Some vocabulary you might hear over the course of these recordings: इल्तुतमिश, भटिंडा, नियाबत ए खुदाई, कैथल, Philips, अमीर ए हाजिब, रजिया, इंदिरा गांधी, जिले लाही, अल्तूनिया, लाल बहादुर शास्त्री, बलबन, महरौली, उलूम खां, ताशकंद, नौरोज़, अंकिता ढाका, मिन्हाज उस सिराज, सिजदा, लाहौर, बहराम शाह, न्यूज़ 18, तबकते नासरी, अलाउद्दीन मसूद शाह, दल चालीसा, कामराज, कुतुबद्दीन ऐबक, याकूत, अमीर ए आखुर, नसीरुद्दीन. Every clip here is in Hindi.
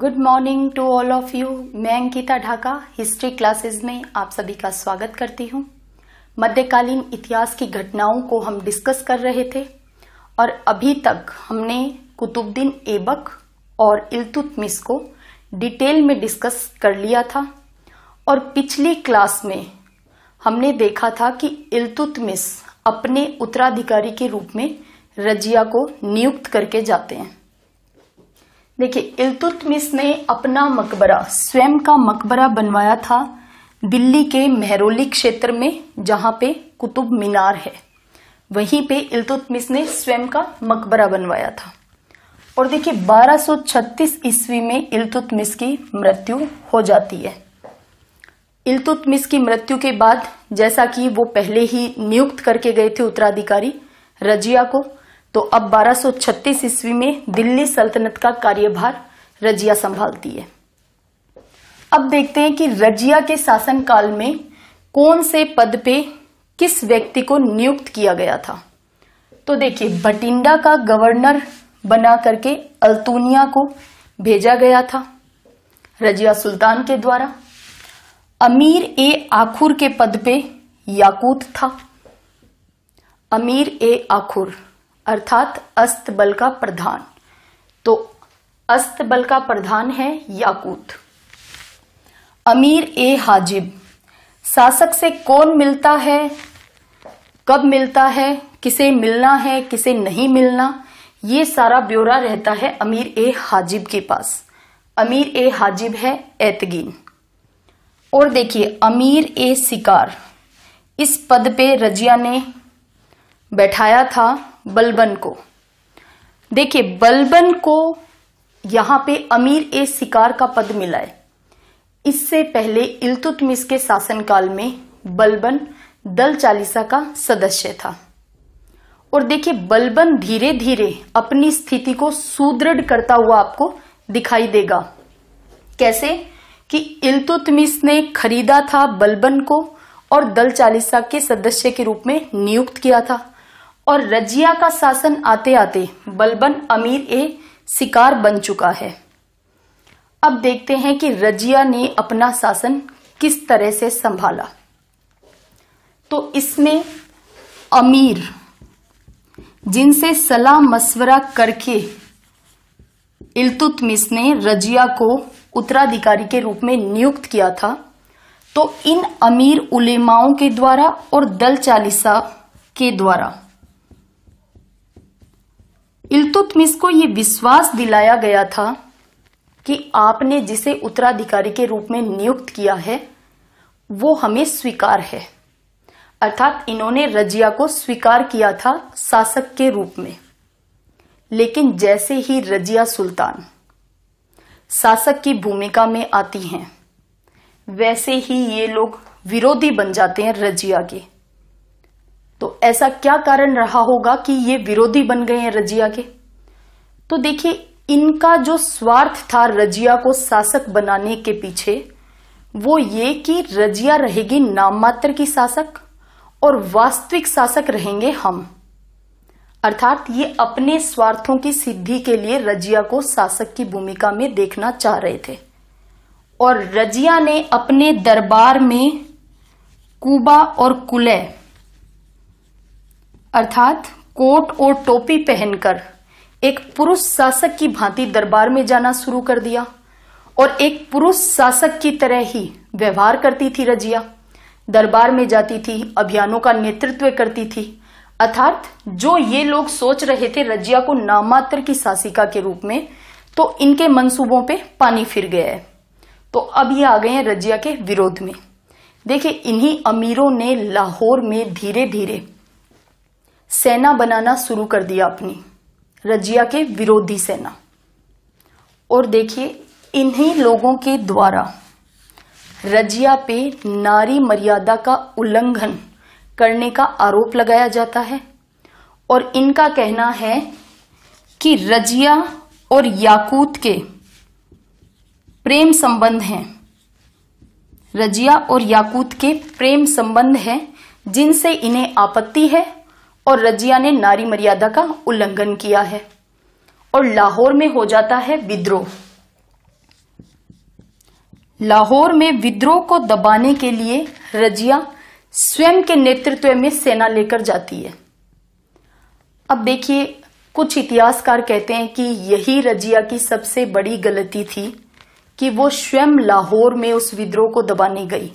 Good morning to all of you. मैं अंकिता ढाका हिस्ट्री क्लासेस में आप सभी का स्वागत करती हूँ। मध्यकालीन इतिहास की घटनाओं को हम डिस्कस कर रहे थे और अभी तक हमने कुतुबद्दीन ऐबक और इल्तुतमिश को डिटेल में डिस्कस कर लिया था और पिछली क्लास में हमने देखा था कि इल्तुतमिश अपने उत्तराधिकारी के रूप में रजिया को नियुक्त करके जाते हैं। देखिए, इल्तुतमिश ने अपना मकबरा, स्वयं का मकबरा बनवाया था दिल्ली के महरौली क्षेत्र में, जहां पे कुतुब मीनार है, वहीं पे इल्तुतमिश ने स्वयं का मकबरा बनवाया था। और देखिए 1236 ईस्वी में इल्तुतमिश की मृत्यु हो जाती है। इल्तुतमिश की मृत्यु के बाद, जैसा कि वो पहले ही नियुक्त करके गए थे उत्तराधिकारी रजिया को, तो अब 1236 ईस्वी में दिल्ली सल्तनत का कार्यभार रजिया संभालती है। अब देखते हैं कि रजिया के शासनकाल में कौन से पद पे किस व्यक्ति को नियुक्त किया गया था। तो देखिए, भटिंडा का गवर्नर बना करके अल्तूनिया को भेजा गया था रजिया सुल्तान के द्वारा। अमीर ए आखुर के पद पे याकूत था। अमीर ए आखुर अर्थात अस्त बल का प्रधान, तो अस्त बल का प्रधान है याकूत। अमीर ए हाजिब, शासक से कौन मिलता है, कब मिलता है, किसे मिलना है, किसे नहीं मिलना, ये सारा ब्यौरा रहता है अमीर ए हाजिब के पास। अमीर ए हाजिब है एतगीन। और देखिए अमीर ए शिकार, इस पद पे रजिया ने बैठाया था बलबन को। देखिए बलबन को यहाँ पे अमीर ए शिकार का पद मिला है। इससे पहले इल्तुतमिश के शासनकाल में बलबन दल चालीसा का सदस्य था। और देखिए बलबन धीरे धीरे अपनी स्थिति को सुदृढ़ करता हुआ आपको दिखाई देगा। कैसे कि इल्तुतमिश ने खरीदा था बलबन को और दल चालीसा के सदस्य के रूप में नियुक्त किया था। और रजिया का शासन आते आते बलबन अमीर ए शिकार बन चुका है। अब देखते हैं कि रजिया ने अपना शासन किस तरह से संभाला। तो इसमें अमीर, जिनसे सलाह मशवरा करके इल्तुतमिश ने रजिया को उत्तराधिकारी के रूप में नियुक्त किया था, तो इन अमीर उलेमाओं के द्वारा और दल चालीसा के द्वारा इल्तुतमिश को ये विश्वास दिलाया गया था कि आपने जिसे उत्तराधिकारी के रूप में नियुक्त किया है वो हमें स्वीकार है, अर्थात इन्होंने रजिया को स्वीकार किया था शासक के रूप में। लेकिन जैसे ही रजिया सुल्तान शासक की भूमिका में आती हैं, वैसे ही ये लोग विरोधी बन जाते हैं रजिया के। तो ऐसा क्या कारण रहा होगा कि ये विरोधी बन गए हैं रजिया के? तो देखिए इनका जो स्वार्थ था रजिया को शासक बनाने के पीछे, वो ये कि रजिया रहेगी नाम मात्र की शासक और वास्तविक शासक रहेंगे हम, अर्थात ये अपने स्वार्थों की सिद्धि के लिए रजिया को शासक की भूमिका में देखना चाह रहे थे। और रजिया ने अपने दरबार में कुबा और कुले अर्थात कोट और टोपी पहनकर एक पुरुष शासक की भांति दरबार में जाना शुरू कर दिया और एक पुरुष शासक की तरह ही व्यवहार करती थी रजिया। दरबार में जाती थी, अभियानों का नेतृत्व करती थी, अर्थात जो ये लोग सोच रहे थे रजिया को नाममात्र की शासिका के रूप में, तो इनके मंसूबों पे पानी फिर गया है। तो अब ये आ गए हैं रजिया के विरोध में। देखिए इन्हीं अमीरों ने लाहौर में धीरे धीरे सेना बनाना शुरू कर दिया अपनी, रजिया के विरोधी सेना। और देखिए इन्हीं लोगों के द्वारा रजिया पे नारी मर्यादा का उल्लंघन करने का आरोप लगाया जाता है। और इनका कहना है कि रजिया और याकूत के प्रेम संबंध हैं, रजिया और याकूत के प्रेम संबंध हैं, जिनसे इन्हें आपत्ति है और रजिया ने नारी मर्यादा का उल्लंघन किया है। और लाहौर में हो जाता है विद्रोह। लाहौर में विद्रोह को दबाने के लिए रजिया स्वयं के नेतृत्व में सेना लेकर जाती है। अब देखिए, कुछ इतिहासकार कहते हैं कि यही रजिया की सबसे बड़ी गलती थी कि वो स्वयं लाहौर में उस विद्रोह को दबाने गई,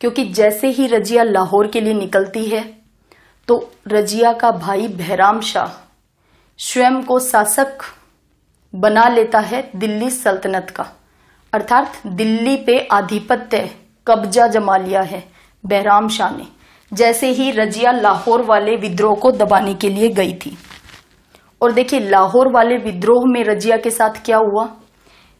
क्योंकि जैसे ही रजिया लाहौर के लिए निकलती है तो रजिया का भाई बहराम शाह स्वयं को शासक बना लेता है दिल्ली सल्तनत का, अर्थात दिल्ली पे आधिपत्य कब्जा जमा लिया है बहराम शाह ने, जैसे ही रजिया लाहौर वाले विद्रोह को दबाने के लिए गई थी। और देखिए, लाहौर वाले विद्रोह में रजिया के साथ क्या हुआ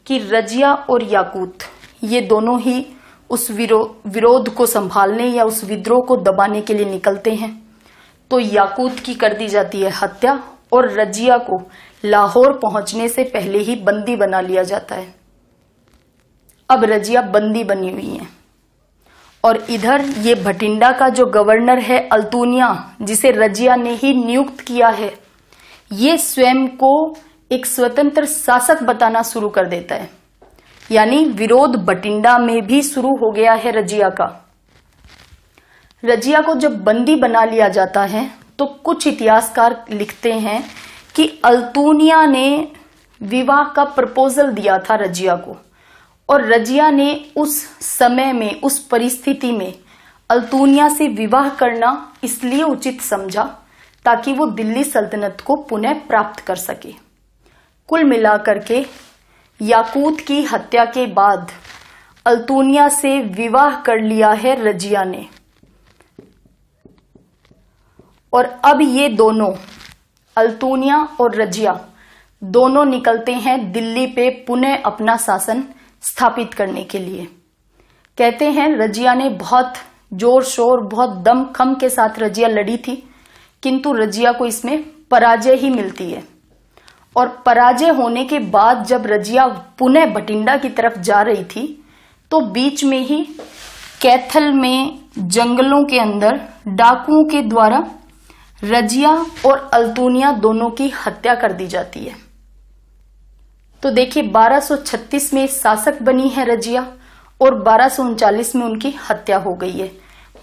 कि रजिया और याकूत ये दोनों ही उस विरोध को संभालने या उस विद्रोह को दबाने के लिए निकलते हैं। तो याकूत की कर दी जाती है हत्या और रजिया को लाहौर पहुंचने से पहले ही बंदी बना लिया जाता है। अब रजिया बंदी बनी हुई है और इधर ये भटिंडा का जो गवर्नर है अल्तूनिया, जिसे रजिया ने ही नियुक्त किया है, ये स्वयं को एक स्वतंत्र शासक बताना शुरू कर देता है। यानी विरोध भटिंडा में भी शुरू हो गया है रजिया का। रजिया को जब बंदी बना लिया जाता है तो कुछ इतिहासकार लिखते हैं कि अल्तूनिया ने विवाह का प्रपोजल दिया था रजिया को, और रजिया ने उस समय में, उस परिस्थिति में अल्तूनिया से विवाह करना इसलिए उचित समझा ताकि वो दिल्ली सल्तनत को पुनः प्राप्त कर सके। कुल मिलाकर के याकूत की हत्या के बाद अल्तूनिया से विवाह कर लिया है रजिया ने, और अब ये दोनों, अल्तूनिया और रजिया दोनों, निकलते हैं दिल्ली पे पुनः अपना शासन स्थापित करने के लिए। कहते हैं रजिया ने बहुत जोर शोर, बहुत दम खम के साथ रजिया लड़ी थी, किंतु रजिया को इसमें पराजय ही मिलती है। और पराजय होने के बाद जब रजिया पुणे भटिंडा की तरफ जा रही थी तो बीच में ही कैथल में जंगलों के अंदर डाकुओं के द्वारा रजिया और अल्तूनिया दोनों की हत्या कर दी जाती है। तो देखिए, 1236 में शासक बनी है रजिया और 1239 में उनकी हत्या हो गई है।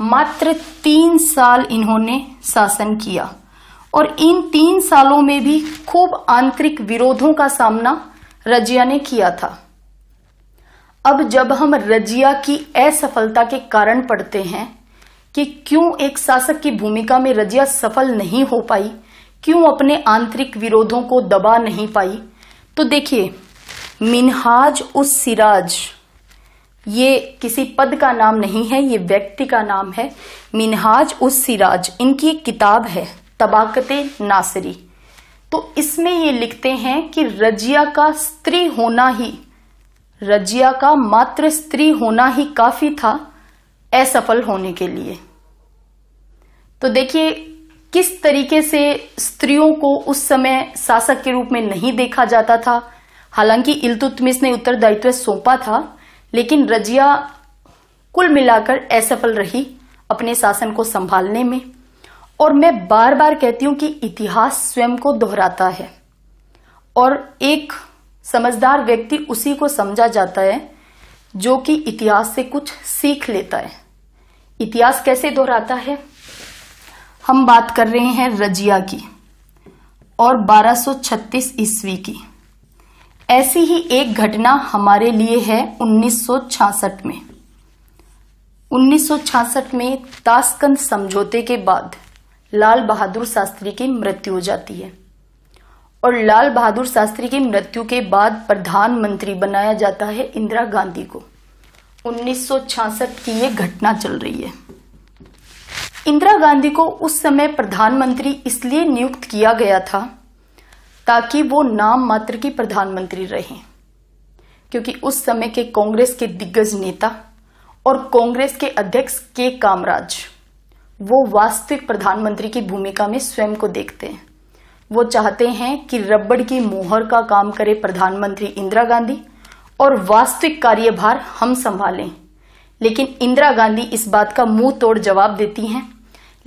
मात्र 3 साल इन्होंने शासन किया और इन 3 सालों में भी खूब आंतरिक विरोधों का सामना रजिया ने किया था। अब जब हम रजिया की असफलता के कारण पढ़ते हैं कि क्यों एक शासक की भूमिका में रजिया सफल नहीं हो पाई, क्यों अपने आंतरिक विरोधों को दबा नहीं पाई, तो देखिए, मिन्हाज उस सिराज, ये किसी पद का नाम नहीं है, ये व्यक्ति का नाम है मिन्हाज उस सिराज। इनकी एक किताब है तबकते नासरी, तो इसमें ये लिखते हैं कि रजिया का स्त्री होना ही, रजिया का मात्र स्त्री होना ही काफी था असफल होने के लिए। तो देखिए, किस तरीके से स्त्रियों को उस समय शासक के रूप में नहीं देखा जाता था। हालांकि इल्तुतमिश ने उत्तरदायित्व सौंपा था, लेकिन रजिया कुल मिलाकर असफल रही अपने शासन को संभालने में। और मैं बार बार कहती हूं कि इतिहास स्वयं को दोहराता है और एक समझदार व्यक्ति उसी को समझा जाता है जो कि इतिहास से कुछ सीख लेता है। इतिहास कैसे दोहराता है? हम बात कर रहे हैं रजिया की और 1236 ईस्वी की। ऐसी ही एक घटना हमारे लिए है 1966 में। 1966 में ताशकंद समझौते के बाद लाल बहादुर शास्त्री की मृत्यु हो जाती है और लाल बहादुर शास्त्री की मृत्यु के बाद प्रधानमंत्री बनाया जाता है इंदिरा गांधी को। 1966 की ये घटना चल रही है। इंदिरा गांधी को उस समय प्रधानमंत्री इसलिए नियुक्त किया गया था ताकि वो नाम मात्र की प्रधानमंत्री रहे, क्योंकि उस समय के कांग्रेस के दिग्गज नेता और कांग्रेस के अध्यक्ष के कामराज वो वास्तविक प्रधानमंत्री की भूमिका में स्वयं को देखते हैं। वो चाहते हैं कि रबड़ की मोहर का काम करे प्रधानमंत्री इंदिरा गांधी और वास्तविक कार्यभार हम संभालें। लेकिन इंदिरा गांधी इस बात का मुंह तोड़ जवाब देती हैं।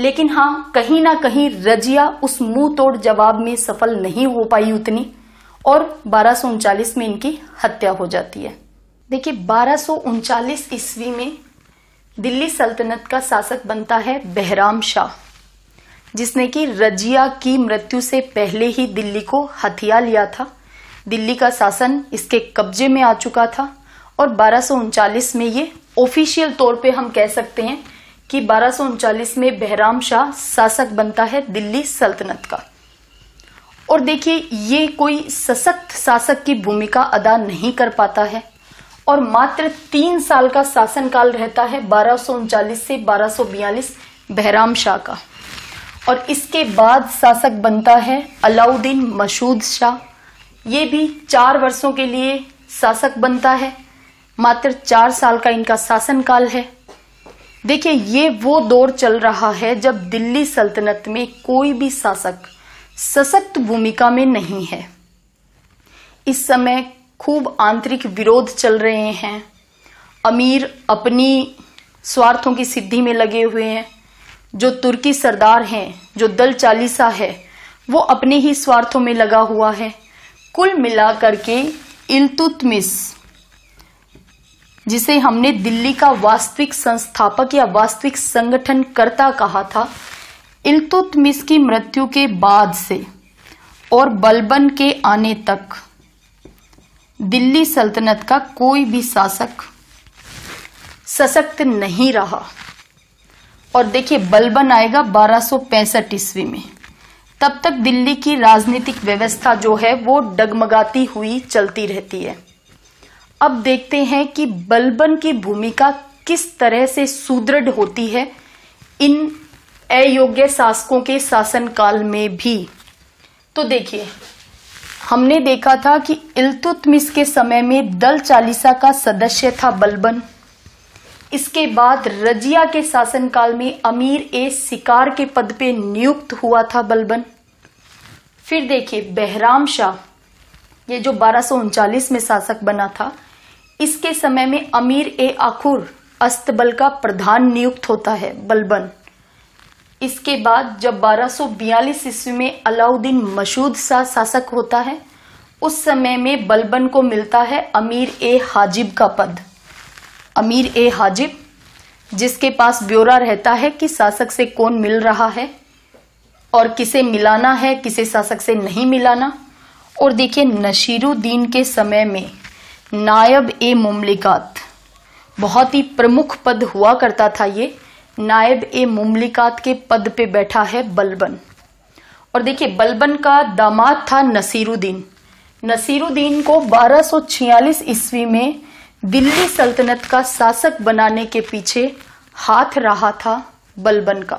लेकिन हाँ, कहीं ना कहीं रजिया उस मुंह तोड़ जवाब में सफल नहीं हो पाई उतनी, और 1239 में इनकी हत्या हो जाती है। देखिए 1239 ईस्वी में दिल्ली सल्तनत का शासक बनता है बहराम शाह, जिसने कि रजिया की मृत्यु से पहले ही दिल्ली को हथिया लिया था। दिल्ली का शासन इसके कब्जे में आ चुका था और 1239 में ये ऑफिशियल तौर पे हम कह सकते हैं कि 1239 में बहराम शाह शासक बनता है दिल्ली सल्तनत का। और देखिए ये कोई सशक्त शासक की भूमिका अदा नहीं कर पाता है और मात्र 3 साल का शासनकाल रहता है 1239 से 1242 बहराम शाह का। और इसके बाद शासक बनता है अलाउद्दीन मसूद शाह, ये भी 4 वर्षों के लिए शासक बनता है, मात्र 4 साल का इनका शासनकाल है। देखिए ये वो दौर चल रहा है जब दिल्ली सल्तनत में कोई भी शासक सशक्त भूमिका में नहीं है। इस समय खूब आंतरिक विरोध चल रहे हैं, अमीर अपनी स्वार्थों की सिद्धि में लगे हुए हैं, जो तुर्की सरदार हैं, जो दल चालीसा है, वो अपने ही स्वार्थों में लगा हुआ है। कुल मिलाकर के इल्तुतमिश, जिसे हमने दिल्ली का वास्तविक संस्थापक या वास्तविक संगठनकर्ता कहा था, इल्तुतमिश की मृत्यु के बाद से और बलबन के आने तक दिल्ली सल्तनत का कोई भी शासक सशक्त नहीं रहा। और देखिए बलबन आएगा 1265 ईस्वी में, तब तक दिल्ली की राजनीतिक व्यवस्था जो है वो डगमगाती हुई चलती रहती है। अब देखते हैं कि बलबन की भूमिका किस तरह से सुदृढ़ होती है इन अयोग्य शासकों के शासनकाल में भी। तो देखिए हमने देखा था कि इल्तुतमिश के समय में दल चालीसा का सदस्य था बलबन। इसके बाद रजिया के शासनकाल में अमीर ए शिकार के पद पे नियुक्त हुआ था बलबन। फिर देखिए बहराम शाह, ये जो 1239 में शासक बना था, इसके समय में अमीर ए आखुर अस्तबल का प्रधान नियुक्त होता है बलबन। इसके बाद जब 1242 ईस्वी में अलाउद्दीन मसूद शाह शासक होता है, उस समय में बलबन को मिलता है अमीर ए हाजिब का पद। अमीर ए हाजिब जिसके पास ब्यौरा रहता है कि शासक से कौन मिल रहा है और किसे मिलाना है, किसे शासक से नहीं मिलाना। और देखिए नसीरुद्दीन के समय में नायब ए मुमलिकात, बहुत ही प्रमुख पद हुआ करता था ये, नायब ए मुमलिकात के पद पे बैठा है बलबन। और देखिए बलबन का दामाद था नसीरुद्दीन। नसीरुद्दीन को 1246 ईस्वी में दिल्ली सल्तनत का शासक बनाने के पीछे हाथ रहा था बलबन का,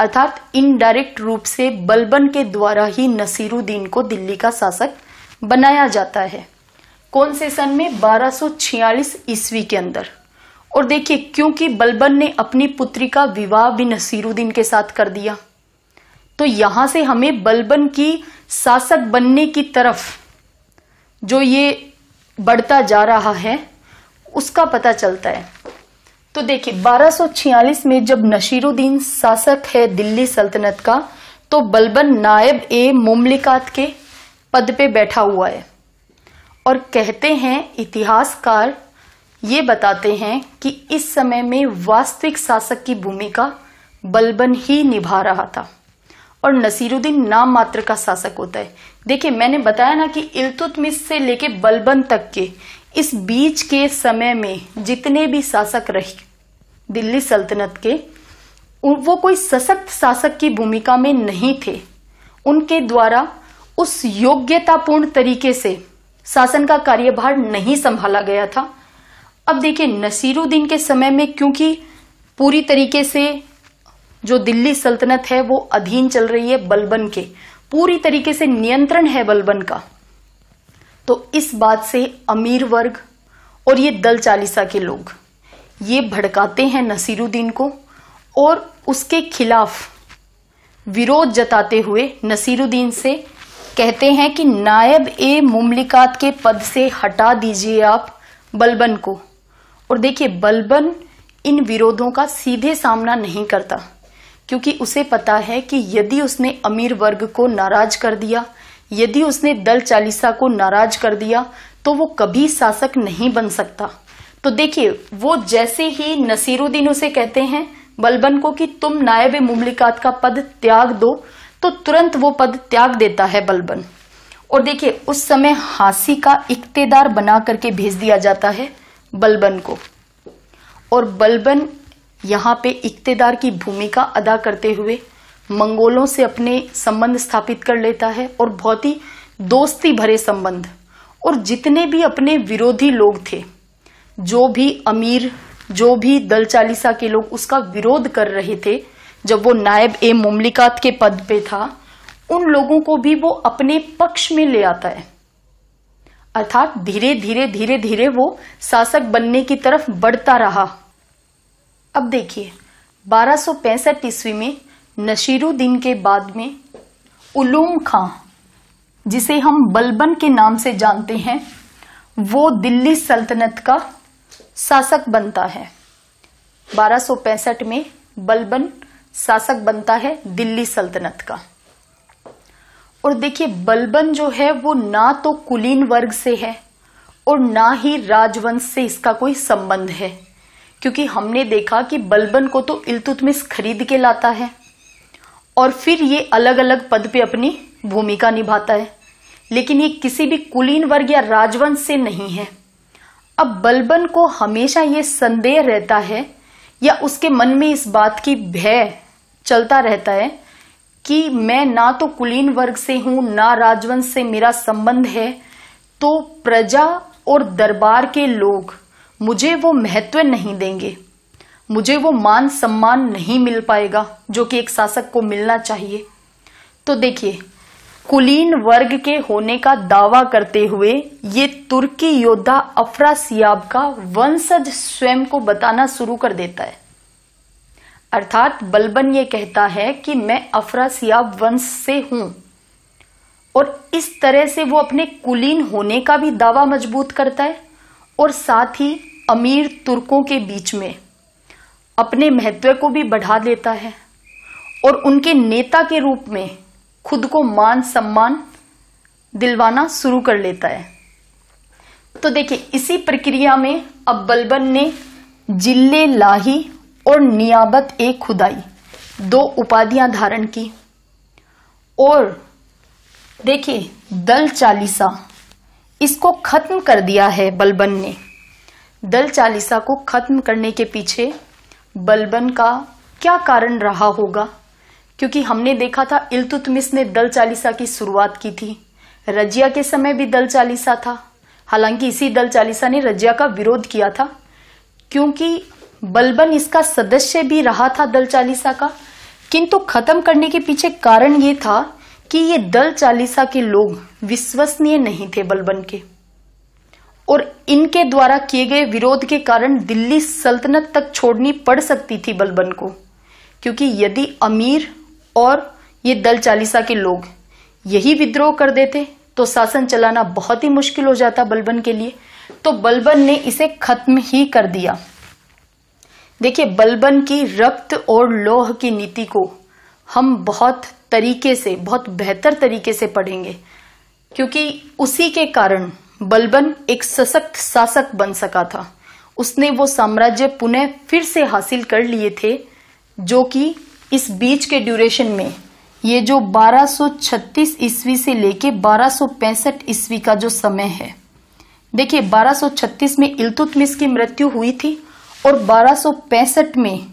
अर्थात इनडायरेक्ट रूप से बलबन के द्वारा ही नसीरुद्दीन को दिल्ली का शासक बनाया जाता है। कौन से सन में? 1246 ईस्वी के अंदर। और देखिए क्योंकि बलबन ने अपनी पुत्री का विवाह भी नसीरुद्दीन के साथ कर दिया, तो यहां से हमें बलबन की शासक बनने की तरफ जो ये बढ़ता जा रहा है उसका पता चलता है। तो देखिए 1246 में जब नसीरुद्दीन शासक है दिल्ली सल्तनत का, तो बलबन नायब ए मुमलिकात के पद पे बैठा हुआ है। और कहते हैं इतिहासकार ये बताते हैं कि इस समय में वास्तविक शासक की भूमिका बलबन ही निभा रहा था और नसीरुद्दीन नाम मात्र का शासक होता है। देखिए मैंने बताया ना कि इल्तुतमिश से लेके बलबन तक के इस बीच के समय में जितने भी शासक रहे दिल्ली सल्तनत के, वो कोई सशक्त शासक की भूमिका में नहीं थे। उनके द्वारा उस योग्यतापूर्ण तरीके से शासन का कार्यभार नहीं संभाला गया था। अब देखिए नसीरुद्दीन के समय में क्योंकि पूरी तरीके से जो दिल्ली सल्तनत है वो अधीन चल रही है बलबन के, पूरी तरीके से नियंत्रण है बलबन का, तो इस बात से अमीर वर्ग और ये दल चालीसा के लोग ये भड़काते हैं नसीरुद्दीन को और उसके खिलाफ विरोध जताते हुए नसीरुद्दीन से कहते हैं कि नायब ए मुमलिकात के पद से हटा दीजिए आप बलबन को। और देखिए बलबन इन विरोधों का सीधे सामना नहीं करता क्योंकि उसे पता है कि यदि उसने अमीर वर्ग को नाराज कर दिया, यदि उसने दल चालीसा को नाराज कर दिया, तो वो कभी शासक नहीं बन सकता। तो देखिए वो जैसे ही नसीरुद्दीन उसे कहते हैं बलबन को कि तुम नायब मुमलिकात का पद त्याग दो, तो तुरंत वो पद त्याग देता है बलबन। और देखिए उस समय हासी का इक्तेदार बना करके भेज दिया जाता है बलबन को, और बलबन यहाँ पे इक्तेदार की भूमिका अदा करते हुए मंगोलों से अपने संबंध स्थापित कर लेता है, और बहुत ही दोस्ती भरे संबंध। और जितने भी अपने विरोधी लोग थे, जो भी अमीर, जो भी दल चालीसा के लोग उसका विरोध कर रहे थे जब वो नायब ए मुमलिकात के पद पे था, उन लोगों को भी वो अपने पक्ष में ले आता है। अर्थात धीरे धीरे धीरे धीरे वो शासक बनने की तरफ बढ़ता रहा। अब देखिए 1265 ईस्वी में नसीरुद्दीन के बाद में उलूम खां, जिसे हम बलबन के नाम से जानते हैं, वो दिल्ली सल्तनत का शासक बनता है। 1265 में बलबन शासक बनता है दिल्ली सल्तनत का। और देखिए बलबन जो है वो ना तो कुलीन वर्ग से है और ना ही राजवंश से इसका कोई संबंध है, क्योंकि हमने देखा कि बलबन को तो इल्तुतमिश खरीद के लाता है और फिर ये अलग अलग पद पे अपनी भूमिका निभाता है, लेकिन ये किसी भी कुलीन वर्ग या राजवंश से नहीं है। अब बलबन को हमेशा ये संदेह रहता है या उसके मन में इस बात की भय चलता रहता है कि मैं ना तो कुलीन वर्ग से हूं ना राजवंश से मेरा संबंध है, तो प्रजा और दरबार के लोग मुझे वो महत्व नहीं देंगे, मुझे वो मान सम्मान नहीं मिल पाएगा जो कि एक शासक को मिलना चाहिए। तो देखिए कुलीन वर्ग के होने का दावा करते हुए ये तुर्की योद्धा अफरासियाब का वंशज स्वयं को बताना शुरू कर देता है। अर्थात बलबन ये कहता है कि मैं अफरासियाब वंश से हूं, और इस तरह से वो अपने कुलीन होने का भी दावा मजबूत करता है, और साथ ही अमीर तुर्कों के बीच में अपने महत्व को भी बढ़ा देता है और उनके नेता के रूप में खुद को मान सम्मान दिलवाना शुरू कर लेता है। तो देखिए इसी प्रक्रिया में अब बलबन ने जिले लाही और नियाबत ए खुदाई, दो उपाधियां धारण की। और देखिए दल चालीसा, इसको खत्म कर दिया है बलबन ने। दल चालीसा को खत्म करने के पीछे बलबन का क्या कारण रहा होगा, क्योंकि हमने देखा था इल्तुतमिश ने दल चालीसा की शुरुआत की थी, रजिया के समय भी दल चालीसा था, हालांकि इसी दल चालीसा ने रजिया का विरोध किया था। क्योंकि बलबन इसका सदस्य भी रहा था दल चालीसा का, किंतु खत्म करने के पीछे कारण ये था कि ये दल चालीसा के लोग विश्वसनीय नहीं थे बलबन के, और इनके द्वारा किए गए विरोध के कारण दिल्ली सल्तनत तक छोड़नी पड़ सकती थी बलबन को, क्योंकि यदि अमीर और ये दल चालीसा के लोग यही विद्रोह कर देते तो शासन चलाना बहुत ही मुश्किल हो जाता बलबन के लिए। तो बलबन ने इसे खत्म ही कर दिया। देखिए बलबन की रक्त और लोह की नीति को हम बहुत बेहतर तरीके से पढ़ेंगे, क्योंकि उसी के कारण बलबन एक सशक्त शासक बन सका था। उसने वो साम्राज्य पुनः फिर से हासिल कर लिए थे जो कि इस बीच के ड्यूरेशन में, ये जो 1236 ईस्वी से लेके 1265 ईस्वी का जो समय है, देखिए 1236 में इल्तुतमिश की मृत्यु हुई थी और 1265 में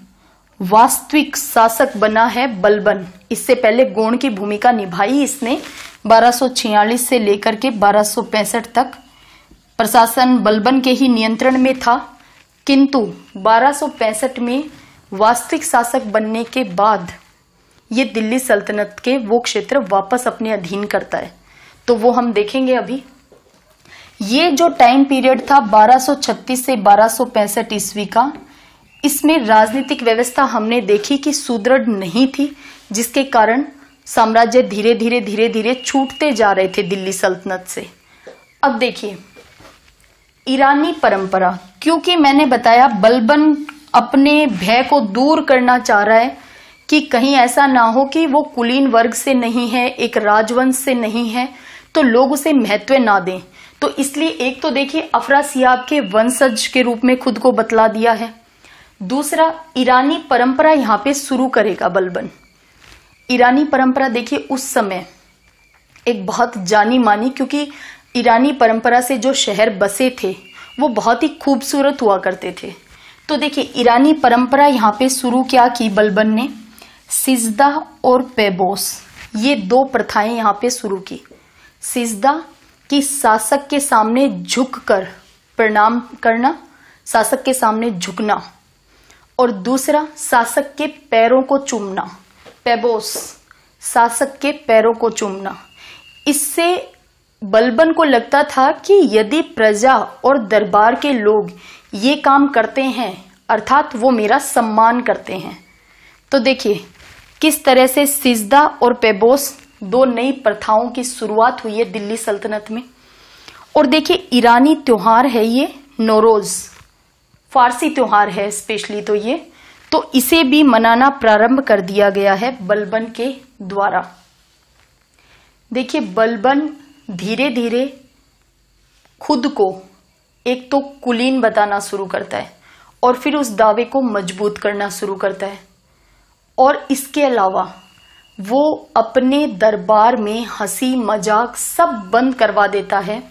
वास्तविक शासक बना है बलबन। इससे पहले गौण की भूमिका निभाई इसने, 1246 से लेकर के 1265 तक प्रशासन बलबन के ही नियंत्रण में था, किंतु 1265 में वास्तविक शासक बनने के बाद ये दिल्ली सल्तनत के वो क्षेत्र वापस अपने अधीन करता है, तो वो हम देखेंगे। अभी ये जो टाइम पीरियड था 1236 से 1265 ईस्वी का, इसमें राजनीतिक व्यवस्था हमने देखी कि सुदृढ़ नहीं थी, जिसके कारण साम्राज्य धीरे धीरे धीरे धीरे छूटते जा रहे थे दिल्ली सल्तनत से। अब देखिए ईरानी परंपरा, क्योंकि मैंने बताया बलबन अपने भय को दूर करना चाह रहा है कि कहीं ऐसा ना हो कि वो कुलीन वर्ग से नहीं है, एक राजवंश से नहीं है, तो लोग उसे महत्व ना दें। तो इसलिए एक तो देखिए अफरासियाब के वंशज के रूप में खुद को बतला दिया है, दूसरा ईरानी परंपरा यहाँ पे शुरू करेगा बलबन। ईरानी परंपरा देखिए उस समय एक बहुत जानी मानी, क्योंकि ईरानी परंपरा से जो शहर बसे थे वो बहुत ही खूबसूरत हुआ करते थे। तो देखिए ईरानी परंपरा यहाँ पे शुरू क्या की बलबन ने, सिजदा और पेबोस ये दो प्रथाएं यहाँ पे शुरू की। सिजदा कि शासक के सामने झुककर प्रणाम करना, शासक के सामने झुकना, और दूसरा शासक के पैरों को चूमना, पेबोस शासक के पैरों को चूमना। इससे बलबन को लगता था कि यदि प्रजा और दरबार के लोग ये काम करते हैं अर्थात वो मेरा सम्मान करते हैं। तो देखिए किस तरह से सिजदा और पेबोस दो नई प्रथाओं की शुरुआत हुई है दिल्ली सल्तनत में। और देखिए ईरानी त्योहार है ये नौरोज़, फारसी त्योहार है स्पेशली, तो ये तो इसे भी मनाना प्रारंभ कर दिया गया है बलबन के द्वारा। देखिए बलबन धीरे धीरे खुद को एक तो कुलीन बताना शुरू करता है और फिर उस दावे को मजबूत करना शुरू करता है, और इसके अलावा वो अपने दरबार में हंसी मजाक सब बंद करवा देता है,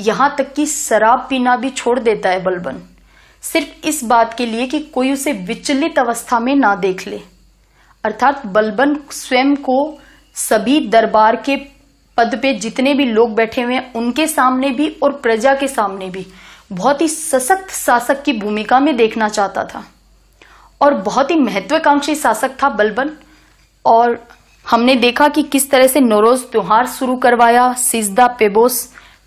यहाँ तक कि शराब पीना भी छोड़ देता है बलबन, सिर्फ इस बात के लिए कि कोई उसे विचलित अवस्था में ना देख ले। अर्थात बलबन स्वयं को सभी दरबार के पद पे जितने भी लोग बैठे हुए हैं उनके सामने भी और प्रजा के सामने भी बहुत ही सशक्त शासक की भूमिका में देखना चाहता था, और बहुत ही महत्वाकांक्षी शासक था बलबन। और हमने देखा कि किस तरह से नौरोज़ त्योहार शुरू करवाया, सिजदा पेबोस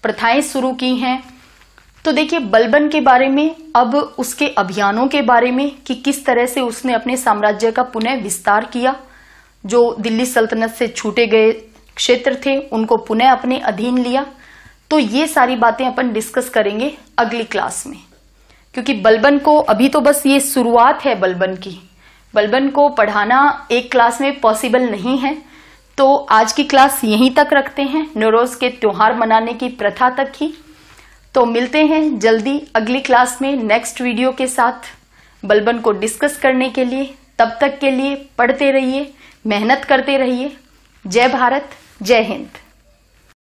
प्रथाएं शुरू की हैं। तो देखिए बलबन के बारे में, अब उसके अभियानों के बारे में कि किस तरह से उसने अपने साम्राज्य का पुनः विस्तार किया, जो दिल्ली सल्तनत से छूटे गए क्षेत्र थे उनको पुनः अपने अधीन लिया, तो ये सारी बातें अपन डिस्कस करेंगे अगली क्लास में। क्योंकि बलबन को अभी तो बस ये शुरुआत है बलबन की, बलबन को पढ़ाना एक क्लास में पॉसिबल नहीं है। तो आज की क्लास यहीं तक रखते हैं, नौरोज के त्योहार मनाने की प्रथा तक ही। तो मिलते हैं जल्दी अगली क्लास में नेक्स्ट वीडियो के साथ बलबन को डिस्कस करने के लिए। तब तक के लिए पढ़ते रहिए, मेहनत करते रहिए। जय भारत, जय हिंद।